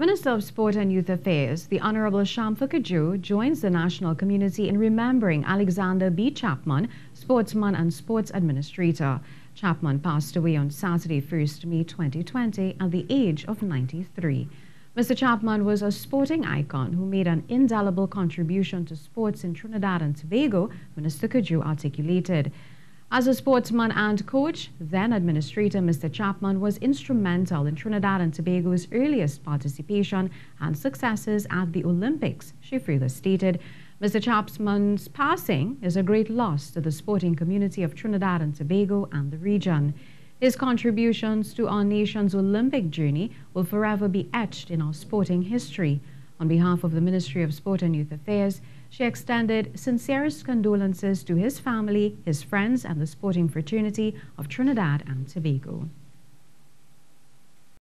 Minister of Sport and Youth Affairs, the Honorable Shamfa Cudjoe, joins the national community in remembering Alexander B. Chapman, sportsman and sports administrator. Chapman passed away on Saturday, 1st May 2020, at the age of 93. Mr. Chapman was a sporting icon who made an indelible contribution to sports in Trinidad and Tobago, Minister Cudjoe articulated. As a sportsman and coach, then administrator Mr. Chapman was instrumental in Trinidad and Tobago's earliest participation and successes at the Olympics, she further stated. Mr. Chapman's passing is a great loss to the sporting community of Trinidad and Tobago and the region. His contributions to our nation's Olympic journey will forever be etched in our sporting history. On behalf of the Ministry of Sport and Youth Affairs, she extended sincerest condolences to his family, his friends, and the sporting fraternity of Trinidad and Tobago.